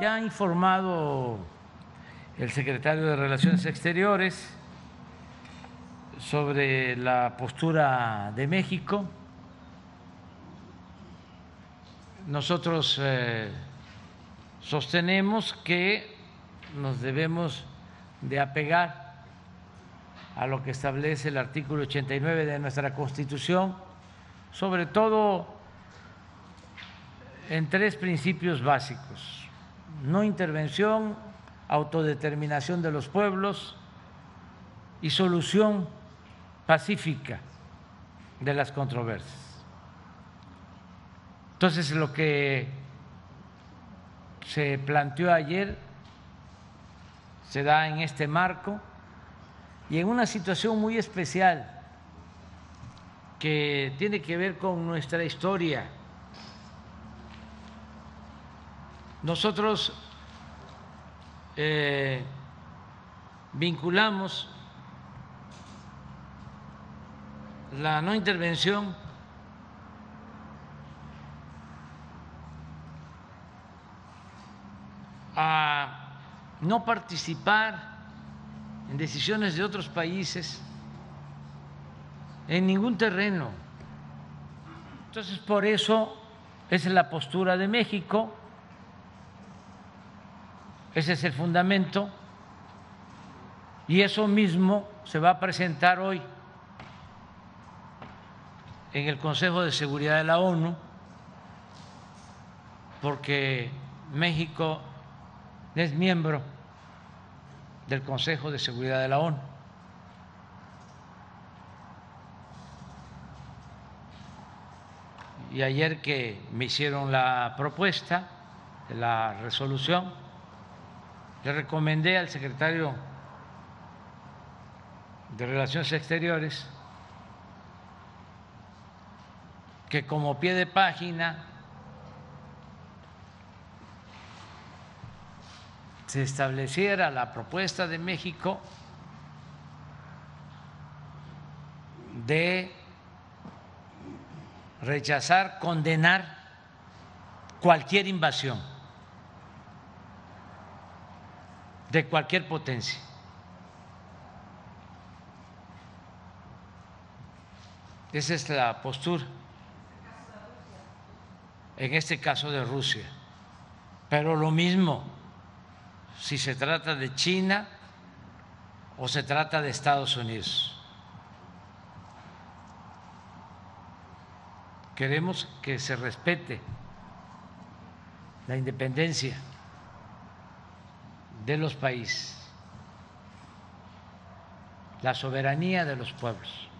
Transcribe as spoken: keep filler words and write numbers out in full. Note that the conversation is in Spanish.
Ya ha informado el secretario de Relaciones Exteriores sobre la postura de México. Nosotros eh, sostenemos que nos debemos de apegar a lo que establece el artículo ochenta y nueve de nuestra Constitución, sobre todo en tres principios básicos: no intervención, autodeterminación de los pueblos y solución pacífica de las controversias. Entonces, lo que se planteó ayer se da en este marco y en una situación muy especial que tiene que ver con nuestra historia. Nosotros eh, vinculamos la no intervención a no participar en decisiones de otros países en ningún terreno. Entonces, por eso esa es la postura de México. Ese es el fundamento y eso mismo se va a presentar hoy en el Consejo de Seguridad de la ONU, porque México es miembro del Consejo de Seguridad de la ONU. Y ayer que me hicieron la propuesta de la resolución, le recomendé al secretario de Relaciones Exteriores que, como pie de página, se estableciera la propuesta de México de rechazar, condenar cualquier invasión de cualquier potencia. Esa es la postura en este caso de Rusia. Pero lo mismo si se trata de China o se trata de Estados Unidos. Queremos que se respete la independencia de los países, la soberanía de los pueblos.